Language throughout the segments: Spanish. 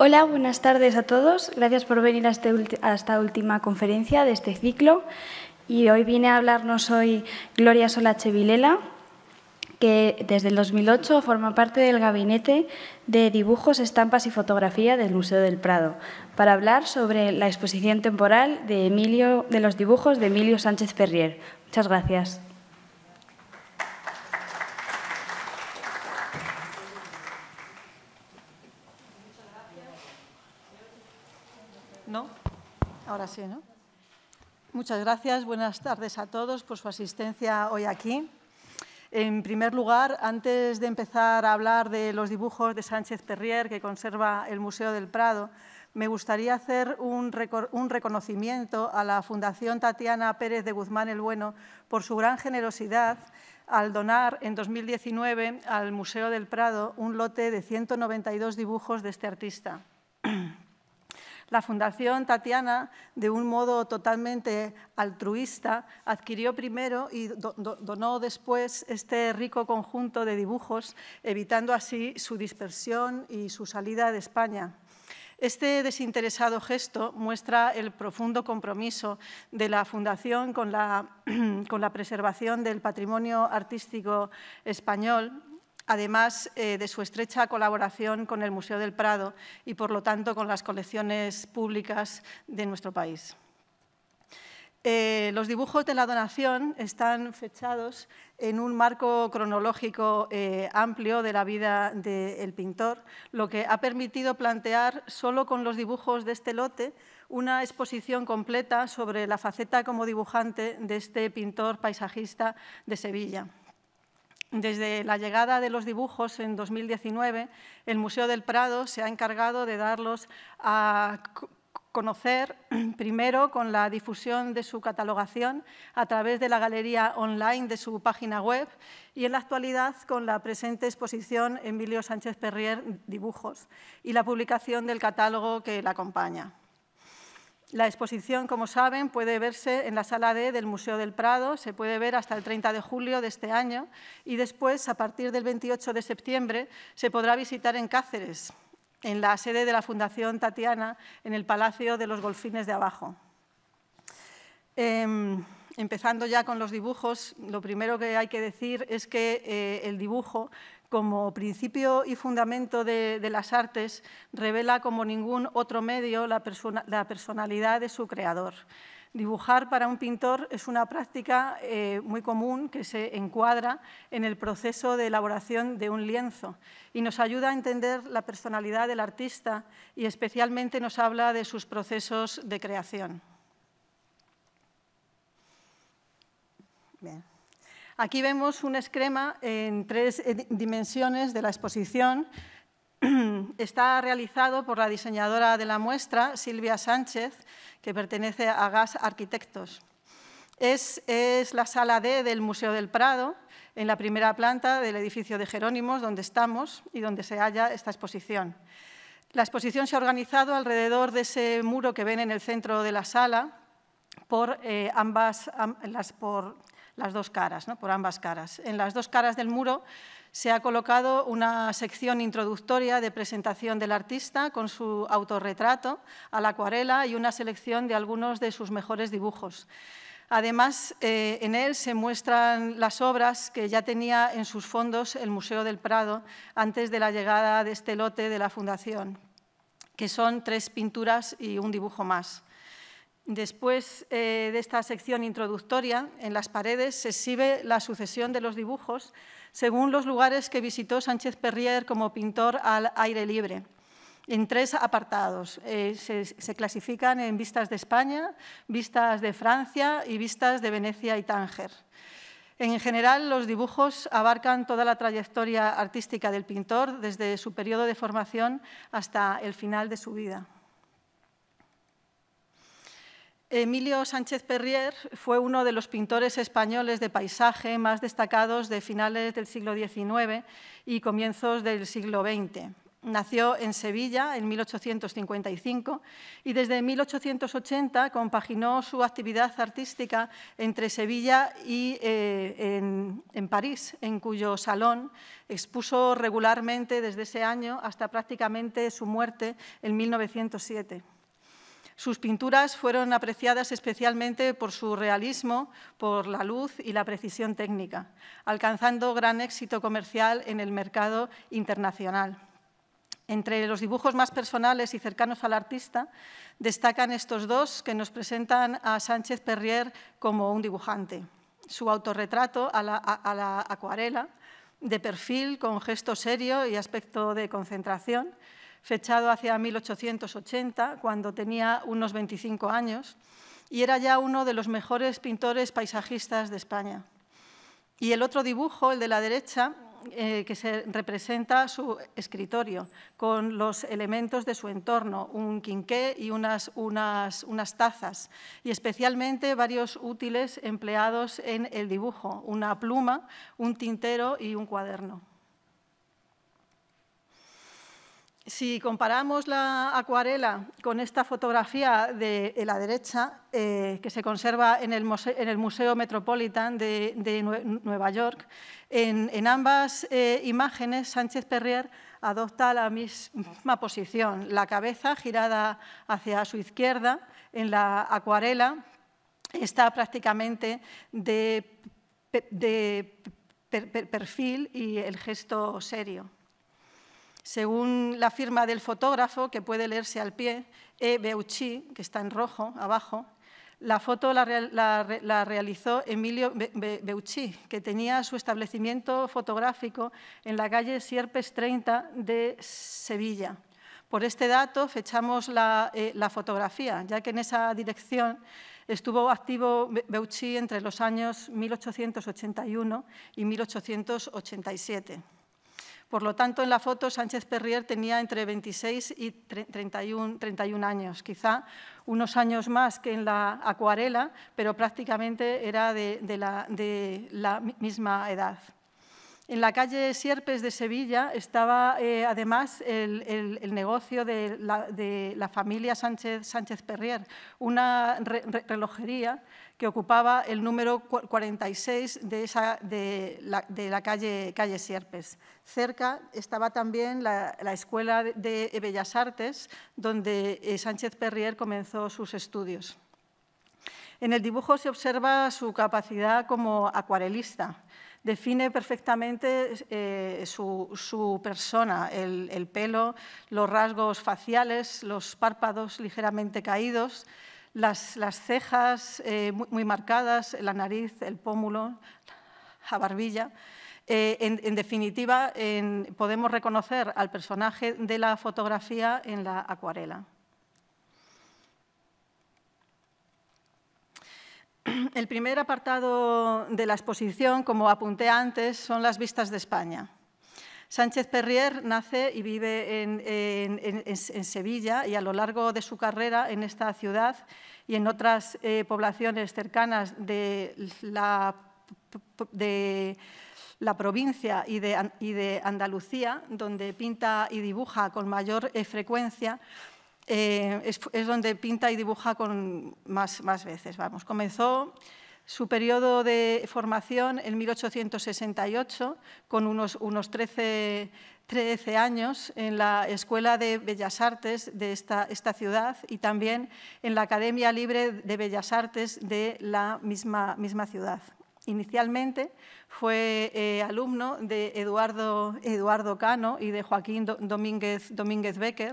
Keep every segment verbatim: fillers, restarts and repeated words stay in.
Hola, buenas tardes a todos. Gracias por venir a, este, a esta última conferencia de este ciclo. Y hoy viene a hablarnos hoy Gloria Solache Vilela, que desde el dos mil ocho forma parte del Gabinete de Dibujos, Estampas y Fotografía del Museo del Prado, para hablar sobre la exposición temporal de, Emilio, de los dibujos de Emilio Sánchez Perrier. Muchas gracias. ¿No? Ahora sí, ¿no? Muchas gracias, buenas tardes a todos por su asistencia hoy aquí. En primer lugar, antes de empezar a hablar de los dibujos de Sánchez Perrier que conserva el Museo del Prado, me gustaría hacer un, recor- un reconocimiento a la Fundación Tatiana Pérez de Guzmán el Bueno por su gran generosidad al donar en dos mil diecinueve al Museo del Prado un lote de ciento noventa y dos dibujos de este artista. La Fundación Tatiana, de un modo totalmente altruista, adquirió primero y do donó después este rico conjunto de dibujos, evitando así su dispersión y su salida de España. Este desinteresado gesto muestra el profundo compromiso de la Fundación con la, con la preservación del patrimonio artístico español, además eh, de su estrecha colaboración con el Museo del Prado y, por lo tanto, con las colecciones públicas de nuestro país. Eh, los dibujos de la donación están fechados en un marco cronológico eh, amplio de la vida del pintor, lo que ha permitido plantear, solo con los dibujos de este lote, una exposición completa sobre la faceta como dibujante de este pintor paisajista de Sevilla. Desde la llegada de los dibujos en dos mil diecinueve, el Museo del Prado se ha encargado de darlos a conocer, primero con la difusión de su catalogación a través de la galería online de su página web y en la actualidad con la presente exposición Emilio Sánchez Perrier Dibujos y la publicación del catálogo que la acompaña. La exposición, como saben, puede verse en la Sala D del Museo del Prado, se puede ver hasta el treinta de julio de este año y después, a partir del veintiocho de septiembre, se podrá visitar en Cáceres, en la sede de la Fundación Tatiana, en el Palacio de los Golfines de Abajo. Eh... Empezando ya con los dibujos, lo primero que hay que decir es que eh, el dibujo, como principio y fundamento de, de las artes, revela como ningún otro medio la, persona, la personalidad de su creador. Dibujar para un pintor es una práctica eh, muy común que se encuadra en el proceso de elaboración de un lienzo y nos ayuda a entender la personalidad del artista y especialmente nos habla de sus procesos de creación. Bien. Aquí vemos un esquema en tres dimensiones de la exposición. Está realizado por la diseñadora de la muestra, Silvia Sánchez, que pertenece a Gas Arquitectos. Es, es la sala D del Museo del Prado, en la primera planta del edificio de Jerónimos, donde estamos y donde se halla esta exposición. La exposición se ha organizado alrededor de ese muro que ven en el centro de la sala por eh, ambas am, las por las dos caras, ¿no? Por ambas caras. En las dos caras del muro se ha colocado una sección introductoria de presentación del artista con su autorretrato a la acuarela y una selección de algunos de sus mejores dibujos. Además, eh, en él se muestran las obras que ya tenía en sus fondos el Museo del Prado antes de la llegada de este lote de la Fundación, que son tres pinturas y un dibujo más. Después eh, de esta sección introductoria, en las paredes se exhibe la sucesión de los dibujos según los lugares que visitó Sánchez Perrier como pintor al aire libre, en tres apartados. Eh, se, se clasifican en vistas de España, vistas de Francia y vistas de Venecia y Tánger. En general, los dibujos abarcan toda la trayectoria artística del pintor desde su periodo de formación hasta el final de su vida. Emilio Sánchez Perrier fue uno de los pintores españoles de paisaje más destacados de finales del siglo diecinueve y comienzos del siglo veinte. Nació en Sevilla en mil ochocientos cincuenta y cinco y desde mil ochocientos ochenta compaginó su actividad artística entre Sevilla y eh, en, en París, en cuyo Salón expuso regularmente desde ese año hasta prácticamente su muerte en mil novecientos siete. Sus pinturas fueron apreciadas especialmente por su realismo, por la luz y la precisión técnica, alcanzando gran éxito comercial en el mercado internacional. Entre los dibujos más personales y cercanos al artista, destacan estos dos que nos presentan a Sánchez Perrier como un dibujante. Su autorretrato a la, a, a la acuarela, de perfil, con gesto serio y aspecto de concentración, fechado hacia mil ochocientos ochenta, cuando tenía unos veinticinco años, y era ya uno de los mejores pintores paisajistas de España. Y el otro dibujo, el de la derecha, Eh, que se representa su escritorio, con los elementos de su entorno, un quinqué y unas, unas, unas tazas, y especialmente varios útiles empleados en el dibujo, una pluma, un tintero y un cuaderno. Si comparamos la acuarela con esta fotografía de la derecha, eh, que se conserva en el Museo, en el Museo Metropolitan de, de Nueva York, en, en ambas eh, imágenes Sánchez Perrier adopta la misma posición, la cabeza girada hacia su izquierda. En la acuarela está prácticamente de, de per, per, perfil y el gesto serio. Según la firma del fotógrafo, que puede leerse al pie, E. Beucci, que está en rojo, abajo, la foto la, la, la realizó Emilio Be Be Beucci, que tenía su establecimiento fotográfico en la calle Sierpes treinta de Sevilla. Por este dato fechamos la, eh, la fotografía, ya que en esa dirección estuvo activo Be Beucci entre los años mil ochocientos ochenta y uno y mil ochocientos ochenta y siete. Por lo tanto, en la foto, Sánchez Perrier tenía entre veintiséis y treinta y uno años, quizá unos años más que en la acuarela, pero prácticamente era de, de, la, de la misma edad. En la calle Sierpes de Sevilla estaba, eh, además, el, el, el negocio de la, de la familia Sánchez, Sánchez Perrier, una re, re, relojería que ocupaba el número cuarenta y seis de, esa, de, la, de la calle, calle Sierpes. Cerca estaba también la, la Escuela de Bellas Artes, donde eh, Sánchez Perrier comenzó sus estudios. En el dibujo se observa su capacidad como acuarelista. Define perfectamente eh, su, su persona, el, el pelo, los rasgos faciales, los párpados ligeramente caídos, Las, las cejas eh, muy, muy marcadas, la nariz, el pómulo, la barbilla. Eh, en, en definitiva, en, podemos reconocer al personaje de la fotografía en la acuarela. El primer apartado de la exposición, como apunté antes, son las vistas de España. Sánchez Perrier nace y vive en, en, en, en Sevilla y a lo largo de su carrera en esta ciudad y en otras eh, poblaciones cercanas de la, de la provincia y de, y de Andalucía, donde pinta y dibuja con mayor eh, frecuencia, eh, es, es donde pinta y dibuja con más, más veces. Vamos, comenzó su periodo de formación en mil ochocientos sesenta y ocho, con unos, unos trece años, en la Escuela de Bellas Artes de esta, esta ciudad y también en la Academia Libre de Bellas Artes de la misma, misma ciudad. Inicialmente fue eh, alumno de Eduardo, Eduardo Cano y de Joaquín Domínguez, Domínguez Becker,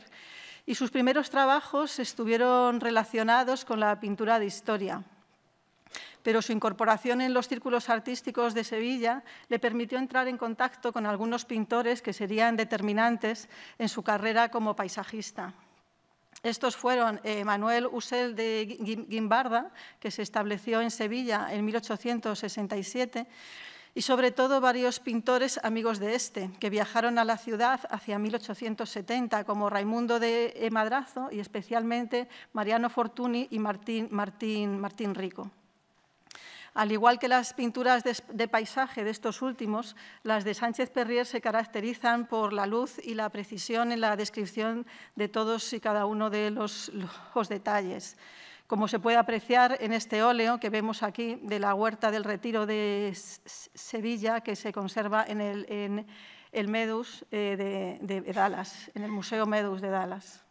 y sus primeros trabajos estuvieron relacionados con la pintura de historia. Pero su incorporación en los círculos artísticos de Sevilla le permitió entrar en contacto con algunos pintores que serían determinantes en su carrera como paisajista. Estos fueron eh, Manuel Ussel de Gimbarda, que se estableció en Sevilla en mil ochocientos sesenta y siete, y sobre todo varios pintores amigos de este, que viajaron a la ciudad hacia mil ochocientos setenta, como Raimundo de Madrazo y especialmente Mariano Fortuny y Martín, Martín, Martín Rico. Al igual que las pinturas de, de paisaje de estos últimos, las de Sánchez Perrier se caracterizan por la luz y la precisión en la descripción de todos y cada uno de los, los detalles. Como se puede apreciar en este óleo que vemos aquí de la huerta del Retiro de Sevilla, que se conserva en el, en el Meadows de, de Dallas, en el Museo Meadows de Dallas.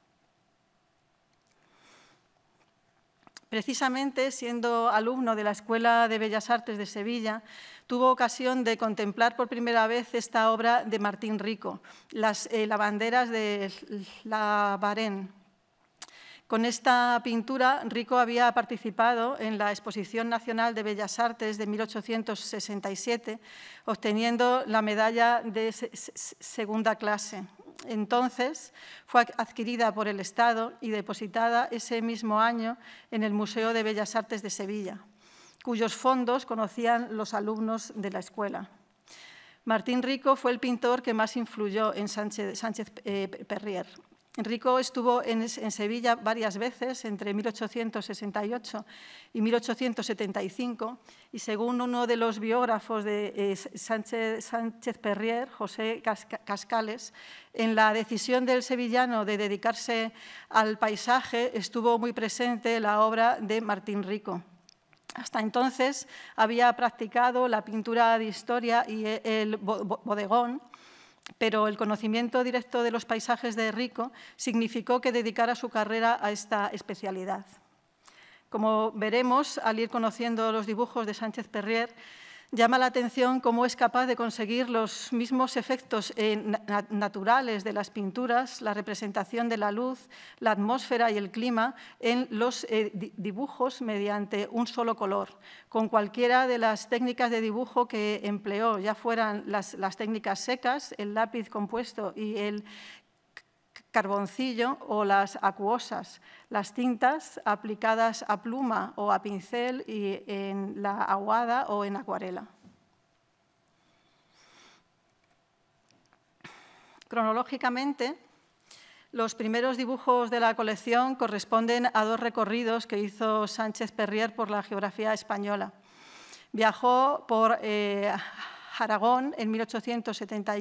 Precisamente, siendo alumno de la Escuela de Bellas Artes de Sevilla, tuvo ocasión de contemplar por primera vez esta obra de Martín Rico, Las eh, lavanderas de la Varenne. Con esta pintura, Rico había participado en la Exposición Nacional de Bellas Artes de mil ochocientos sesenta y siete, obteniendo la medalla de segunda clase. Entonces, fue adquirida por el Estado y depositada ese mismo año en el Museo de Bellas Artes de Sevilla, cuyos fondos conocían los alumnos de la escuela. Martín Rico fue el pintor que más influyó en Sánchez, Sánchez eh, Perrier. Rico estuvo en, en Sevilla varias veces, entre mil ochocientos sesenta y ocho y mil ochocientos setenta y cinco, y según uno de los biógrafos de eh, Sánchez, Sánchez Perrier, José Cascales, en la decisión del sevillano de dedicarse al paisaje estuvo muy presente la obra de Martín Rico. Hasta entonces había practicado la pintura de historia y el bodegón, pero el conocimiento directo de los paisajes de Rico significó que dedicara su carrera a esta especialidad. Como veremos, al ir conociendo los dibujos de Sánchez Perrier, llama la atención cómo es capaz de conseguir los mismos efectos eh, naturales de las pinturas, la representación de la luz, la atmósfera y el clima en los eh, dibujos mediante un solo color, con cualquiera de las técnicas de dibujo que empleó, ya fueran las, las técnicas secas, el lápiz compuesto y el carboncillo o las acuosas, las tintas aplicadas a pluma o a pincel y en la aguada o en acuarela. Cronológicamente, los primeros dibujos de la colección corresponden a dos recorridos que hizo Sánchez Perrier por la geografía española. Viajó por eh, Aragón en mil ochocientos setenta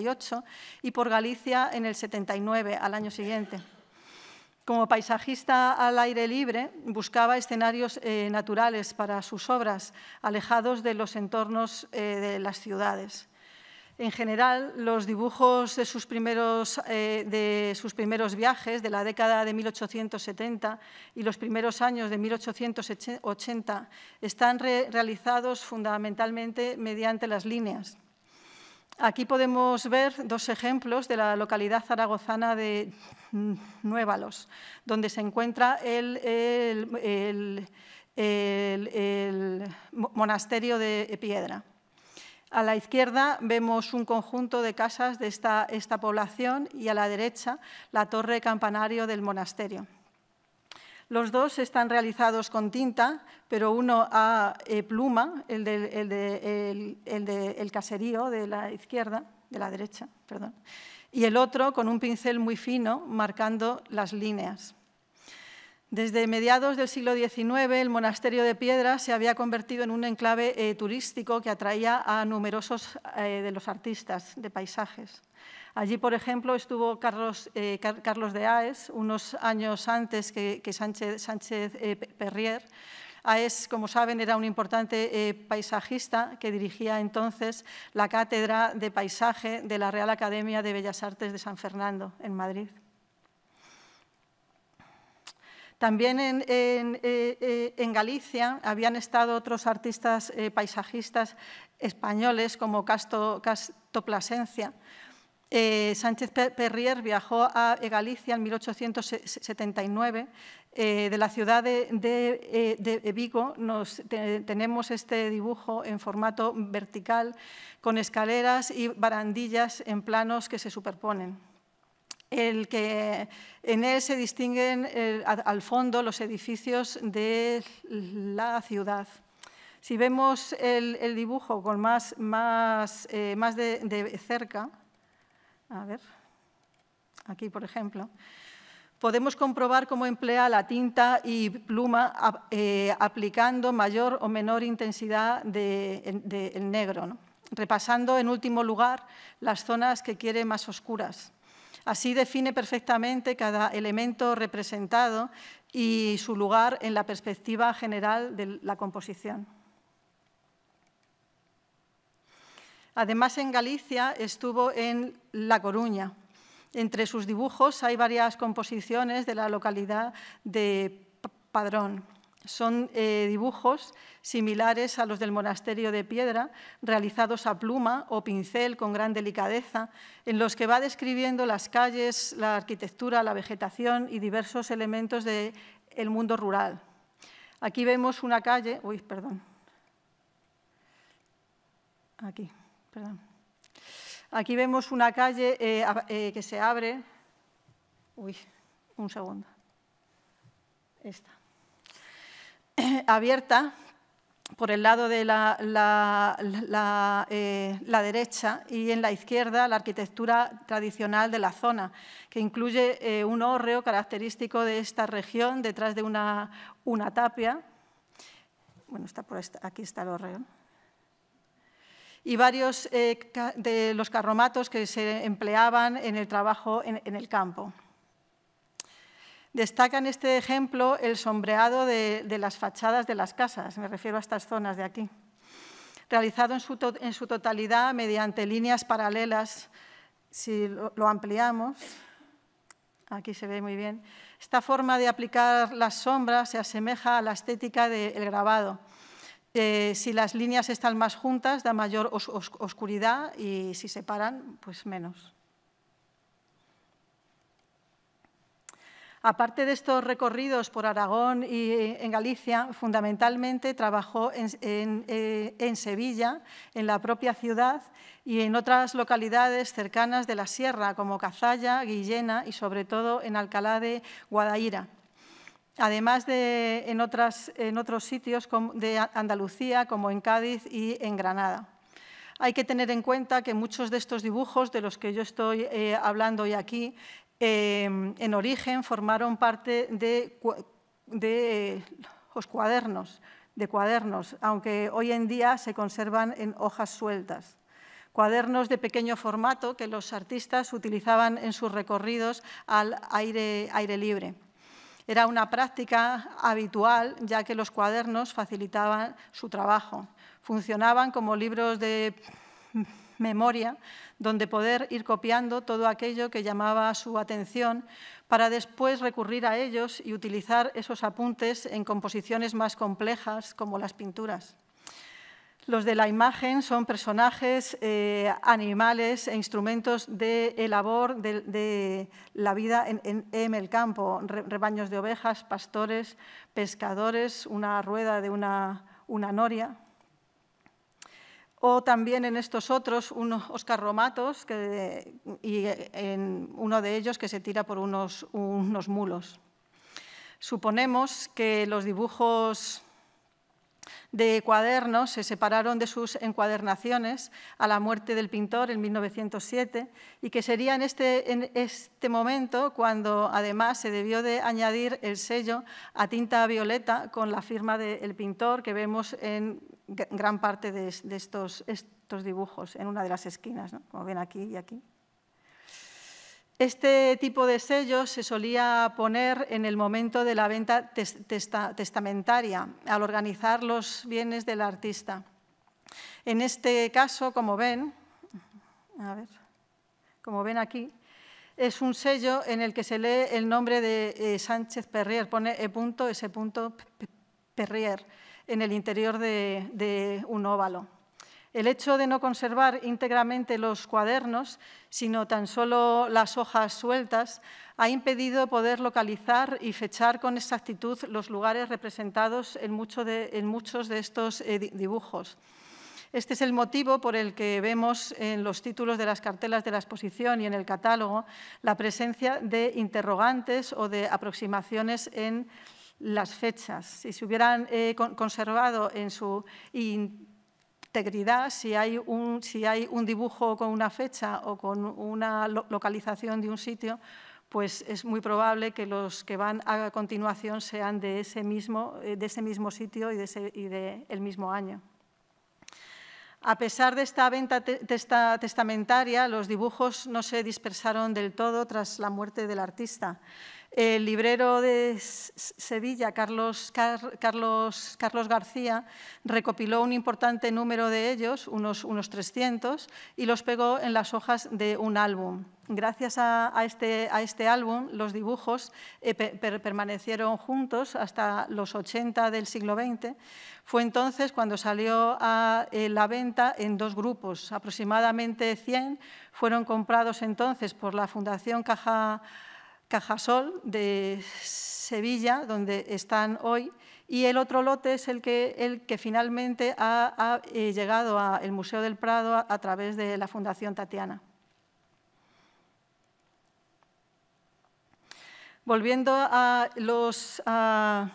y ocho y por Galicia en el setenta y nueve, al año siguiente. Como paisajista al aire libre, buscaba escenarios eh, naturales para sus obras, alejados de los entornos eh, de las ciudades. En general, los dibujos de sus, primeros, eh, de sus primeros viajes de la década de mil ochocientos setenta y los primeros años de mil ochocientos ochenta están re realizados fundamentalmente mediante las líneas. Aquí podemos ver dos ejemplos de la localidad zaragozana de Nuevalos, donde se encuentra el, el, el, el, el Monasterio de Piedra. A la izquierda vemos un conjunto de casas de esta, esta población y a la derecha la torre campanario del monasterio. Los dos están realizados con tinta, pero uno a eh, pluma, el del el de, el, el de, el caserío de la izquierda, de la derecha, perdón, y el otro con un pincel muy fino marcando las líneas. Desde mediados del siglo diecinueve, el Monasterio de Piedra se había convertido en un enclave eh, turístico que atraía a numerosos eh, de los artistas de paisajes. Allí, por ejemplo, estuvo Carlos, eh, Car Carlos de Haes, unos años antes que, que Sánchez, Sánchez eh, Perrier. Haes, como saben, era un importante eh, paisajista que dirigía entonces la Cátedra de Paisaje de la Real Academia de Bellas Artes de San Fernando, en Madrid. También en, en, en Galicia habían estado otros artistas eh, paisajistas españoles como Casto, Casto Plasencia. Eh, Sánchez Perrier viajó a Galicia en mil ochocientos setenta y nueve. Eh, de la ciudad de, de, de Vigo nos, te, tenemos este dibujo en formato vertical con escaleras y barandillas en planos que se superponen. El que en él se distinguen eh, al fondo los edificios de la ciudad. Si vemos el, el dibujo con más, más, eh, más de, de cerca, a ver, aquí por ejemplo, Podemos comprobar cómo emplea la tinta y pluma eh, aplicando mayor o menor intensidad de, de, el negro, ¿no? Repasando, en último lugar, las zonas que quiere más oscuras. Así define perfectamente cada elemento representado y su lugar en la perspectiva general de la composición. Además, en Galicia estuvo en La Coruña. Entre sus dibujos hay varias composiciones de la localidad de Padrón. Son eh, dibujos similares a los del Monasterio de Piedra, realizados a pluma o pincel con gran delicadeza, en los que va describiendo las calles, la arquitectura, la vegetación y diversos elementos del mundo rural. Aquí vemos una calle… Uy, perdón. Aquí, perdón. Aquí vemos una calle eh, eh, que se abre… Uy, un segundo. Esta. Abierta por el lado de la, la, la, eh, la derecha y en la izquierda la arquitectura tradicional de la zona, que incluye eh, un hórreo característico de esta región detrás de una, una tapia. Bueno, está por esta, aquí está el hórreo. Y varios eh, de los carromatos que se empleaban en el trabajo en, en el campo. Destaca en este ejemplo el sombreado de, de las fachadas de las casas, me refiero a estas zonas de aquí, realizado en su, to, en su totalidad mediante líneas paralelas. Si lo, lo ampliamos, aquí se ve muy bien, esta forma de aplicar las sombras se asemeja a la estética del grabado. Eh, si las líneas están más juntas, da mayor os, os, oscuridad y si se separan, pues menos. Aparte de estos recorridos por Aragón y en Galicia, fundamentalmente trabajó en, en, en Sevilla, en la propia ciudad y en otras localidades cercanas de la sierra, como Cazalla, Guillena y, sobre todo, en Alcalá de Guadaíra. Además de en, otras, en otros sitios de Andalucía, como en Cádiz y en Granada. Hay que tener en cuenta que muchos de estos dibujos, de los que yo estoy eh, hablando hoy aquí, Eh, en origen formaron parte de, de los cuadernos, de cuadernos, aunque hoy en día se conservan en hojas sueltas. Cuadernos de pequeño formato que los artistas utilizaban en sus recorridos al aire, aire libre. Era una práctica habitual, ya que los cuadernos facilitaban su trabajo. Funcionaban como libros de memoria, donde poder ir copiando todo aquello que llamaba su atención para después recurrir a ellos y utilizar esos apuntes en composiciones más complejas, como las pinturas. Los de la imagen son personajes, eh, animales e instrumentos de labor de, de la vida en, en, en el campo, re, rebaños de ovejas, pastores, pescadores, una rueda de una, una noria… O también en estos otros, unos carromatos, que, y en uno de ellos que se tira por unos, unos mulos. Suponemos que los dibujos de cuadernos se separaron de sus encuadernaciones a la muerte del pintor en mil novecientos siete y que sería en este, en este momento cuando además se debió de añadir el sello a tinta violeta con la firma del pintor que vemos en gran parte de, de estos, estos dibujos, en una de las esquinas, ¿no? Como ven aquí y aquí. Este tipo de sellos se solía poner en el momento de la venta testa, testamentaria, al organizar los bienes del artista. En este caso, como ven, a ver, como ven aquí, es un sello en el que se lee el nombre de eh, Sánchez Perrier, pone E S. Perrier en el interior de, de un óvalo. El hecho de no conservar íntegramente los cuadernos, sino tan solo las hojas sueltas, ha impedido poder localizar y fechar con exactitud los lugares representados en, mucho de, en muchos de estos eh, dibujos. Este es el motivo por el que vemos en los títulos de las cartelas de la exposición y en el catálogo la presencia de interrogantes o de aproximaciones en las fechas. Si se hubieran eh, con, conservado en su in, integridad, si hay, un, si hay un dibujo con una fecha o con una localización de un sitio, pues es muy probable que los que van a continuación sean de ese mismo, de ese mismo sitio y de ese, y de el mismo año. A pesar de esta venta te, testa, testamentaria, los dibujos no se dispersaron del todo tras la muerte del artista. El librero de Sevilla, Carlos, Car, Carlos, Carlos García, recopiló un importante número de ellos, unos, unos trescientos, y los pegó en las hojas de un álbum. Gracias a, a, este, a este álbum, los dibujos eh, per, permanecieron juntos hasta los ochenta del siglo veinte. Fue entonces cuando salió a eh, la venta en dos grupos. Aproximadamente cien fueron comprados entonces por la Fundación Caja Cajasol de Sevilla, donde están hoy, y el otro lote es el que, el que finalmente ha, ha eh, llegado al Museo del Prado a, a través de la Fundación Tatiana. Volviendo a los, a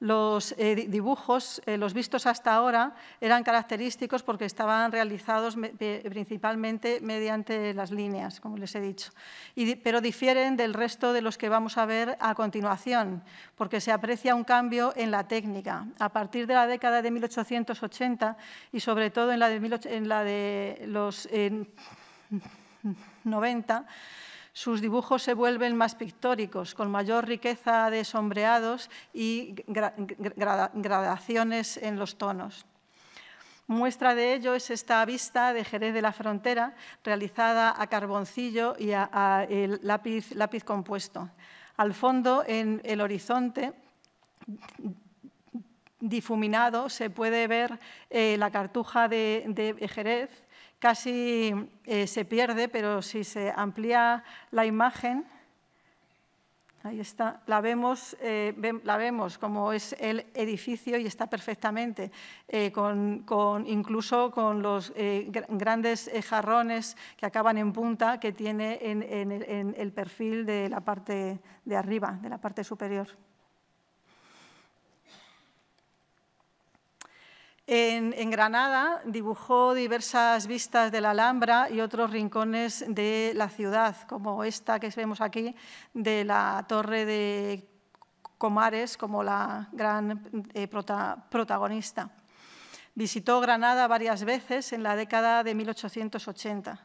los eh, dibujos, eh, los vistos hasta ahora eran característicos porque estaban realizados me, principalmente mediante las líneas, como les he dicho, y, pero difieren del resto de los que vamos a ver a continuación, porque se aprecia un cambio en la técnica. A partir de la década de mil ochocientos ochenta y sobre todo en la de, en la de los eh, noventa, sus dibujos se vuelven más pictóricos, con mayor riqueza de sombreados y gra- gra- gradaciones en los tonos. Muestra de ello es esta vista de Jerez de la Frontera, realizada a carboncillo y a, a el lápiz, lápiz compuesto. Al fondo, en el horizonte difuminado, se puede ver eh, la Cartuja de, de Jerez. Casi eh, se pierde, pero si se amplía la imagen, ahí está, la vemos, eh, ve, la vemos como es el edificio y está perfectamente, eh, con, con, incluso con los eh, grandes eh, jarrones que acaban en punta que tiene en, en, el, en el perfil de la parte de arriba, de la parte superior. En, en Granada dibujó diversas vistas de la Alhambra y otros rincones de la ciudad, como esta que vemos aquí, de la Torre de Comares, como la gran eh, prota, protagonista. Visitó Granada varias veces en la década de mil ochocientos ochenta.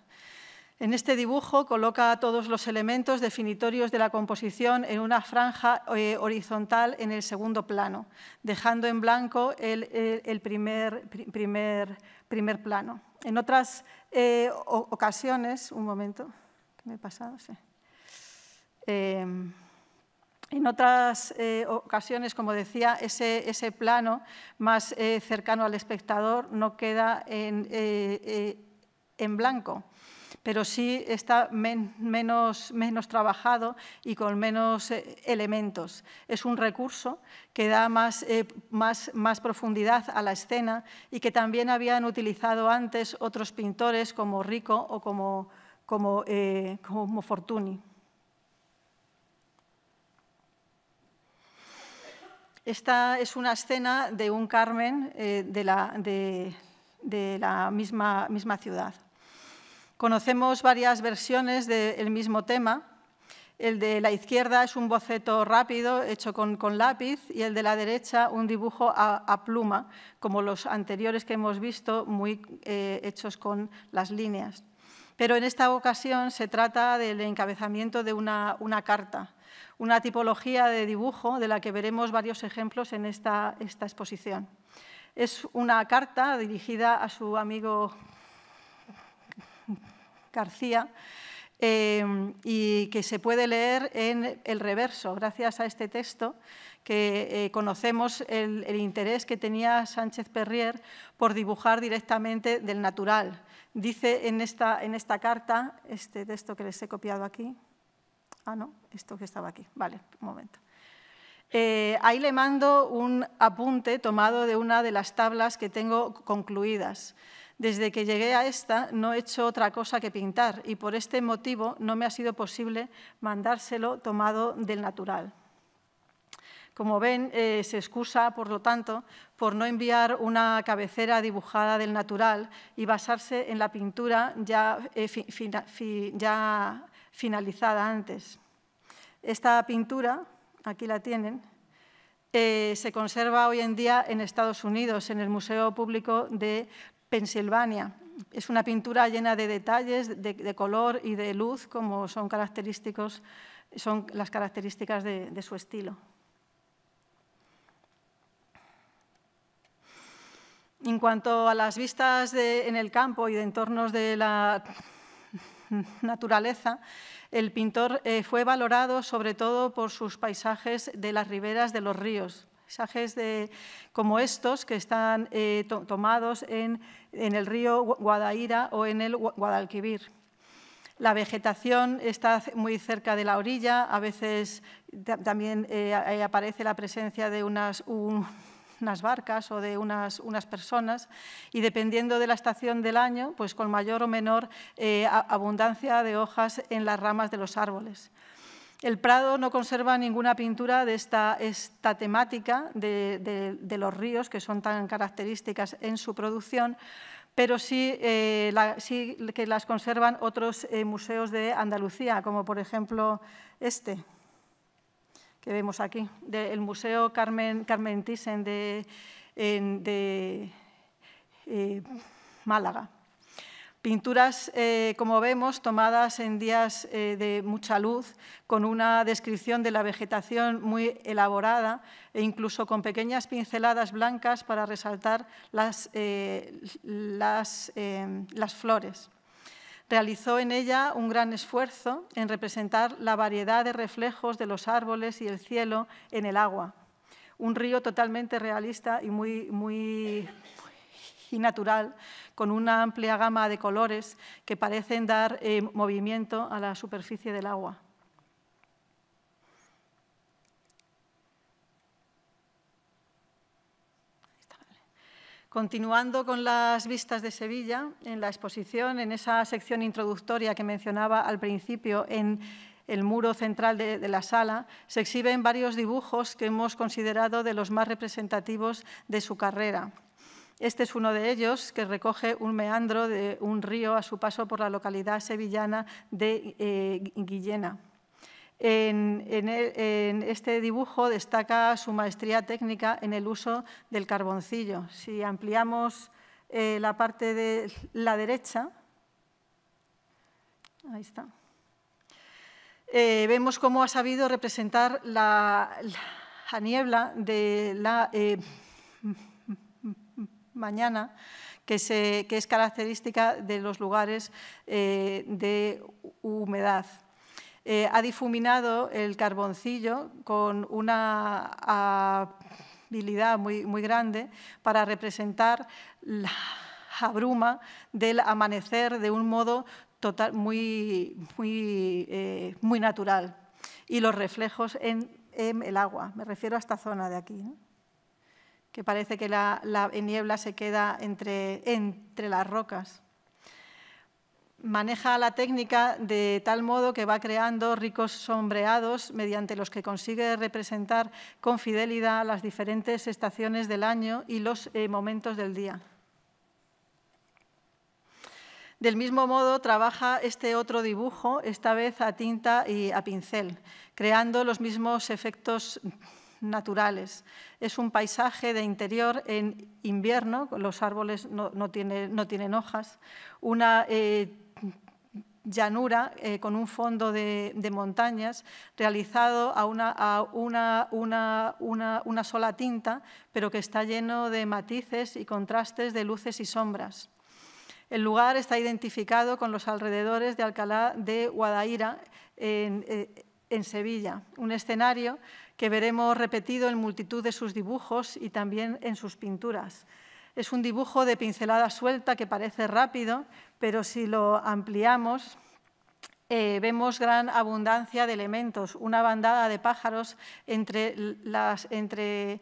En este dibujo coloca todos los elementos definitorios de la composición en una franja eh, horizontal en el segundo plano, dejando en blanco el, el, el primer, primer, primer plano. En otras eh, ocasiones, un momento, ¿qué me he pasado? Sí. Eh, En otras eh, ocasiones, como decía, ese, ese plano más eh, cercano al espectador no queda en, eh, eh, en blanco, pero sí está men, menos, menos trabajado y con menos eh, elementos. Es un recurso que da más, eh, más, más profundidad a la escena y que también habían utilizado antes otros pintores como Rico o como, como, eh, como Fortuny. Esta es una escena de un Carmen eh, de la, de, de la misma, misma ciudad. Conocemos varias versiones del mismo tema. El de la izquierda es un boceto rápido hecho con, con lápiz y el de la derecha un dibujo a, a pluma, como los anteriores que hemos visto, muy eh, hechos con las líneas. Pero en esta ocasión se trata del encabezamiento de una, una carta, una tipología de dibujo de la que veremos varios ejemplos en esta, esta exposición. Es una carta dirigida a su amigo García, eh, y que se puede leer en el reverso. Gracias a este texto que eh, conocemos el, el interés que tenía Sánchez Perrier por dibujar directamente del natural. Dice en esta, en esta carta, este texto que les he copiado aquí, ah no, esto que estaba aquí, vale, un momento. Eh, ahí le mando un apunte tomado de una de las tablas que tengo concluidas. Desde que llegué a esta no he hecho otra cosa que pintar y por este motivo no me ha sido posible mandárselo tomado del natural. Como ven, eh, se excusa, por lo tanto, por no enviar una cabecera dibujada del natural y basarse en la pintura ya, eh, fi, fi, ya finalizada antes. Esta pintura, aquí la tienen, eh, se conserva hoy en día en Estados Unidos, en el Museo Público de Pensilvania. Es una pintura llena de detalles, de, de color y de luz, como son, característicos, son las características de, de su estilo. En cuanto a las vistas de, en el campo y de entornos de la naturaleza, el pintor eh, fue valorado sobre todo por sus paisajes de las riberas de los ríos, paisajes de, como estos que están eh, to tomados en, en el río Guadaíra o en el Guadalquivir. La vegetación está muy cerca de la orilla, a veces también eh, aparece la presencia de unas... Un, unas barcas o de unas, unas personas, y dependiendo de la estación del año, pues con mayor o menor eh, abundancia de hojas en las ramas de los árboles. El Prado no conserva ninguna pintura de esta, esta temática de, de, de los ríos, que son tan características en su producción, pero sí, eh, la, sí que las conservan otros eh, museos de Andalucía, como por ejemplo este, que vemos aquí, del Museo Carmen, Carmen Thyssen de, de eh, Málaga. Pinturas, eh, como vemos, tomadas en días eh, de mucha luz, con una descripción de la vegetación muy elaborada e incluso con pequeñas pinceladas blancas para resaltar las, eh, las, eh, las flores. Realizó en ella un gran esfuerzo en representar la variedad de reflejos de los árboles y el cielo en el agua. Un río totalmente realista y muy, muy y natural, con una amplia gama de colores que parecen dar eh, movimiento a la superficie del agua. Continuando con las vistas de Sevilla, en la exposición, en esa sección introductoria que mencionaba al principio, en el muro central de, de la sala, se exhiben varios dibujos que hemos considerado de los más representativos de su carrera. Este es uno de ellos, que recoge un meandro de un río a su paso por la localidad sevillana de eh, Guillena. En, en, el, en este dibujo destaca su maestría técnica en el uso del carboncillo. Si ampliamos eh, la parte de la derecha, ahí está, eh, vemos cómo ha sabido representar la, la niebla de la eh, mañana, que, se, que es característica de los lugares eh, de humedad. Eh, ha difuminado el carboncillo con una habilidad muy, muy grande para representar la bruma del amanecer de un modo total, muy, muy, eh, muy natural, y los reflejos en, en el agua. Me refiero a esta zona de aquí, ¿no?, que parece que la, la niebla se queda entre, entre las rocas. Maneja la técnica de tal modo que va creando ricos sombreados mediante los que consigue representar con fidelidad las diferentes estaciones del año y los eh, momentos del día. Del mismo modo, trabaja este otro dibujo, esta vez a tinta y a pincel, creando los mismos efectos naturales. Es un paisaje de interior en invierno, los árboles no, no, tiene, no tienen hojas, una eh, llanura eh, con un fondo de, de montañas realizado a, una, a una, una, una, una sola tinta, pero que está lleno de matices y contrastes de luces y sombras. El lugar está identificado con los alrededores de Alcalá de Guadaíra, en, eh, en Sevilla, un escenario que veremos repetido en multitud de sus dibujos y también en sus pinturas. Es un dibujo de pincelada suelta que parece rápido, pero si lo ampliamos, eh, vemos gran abundancia de elementos, una bandada de pájaros entre las, entre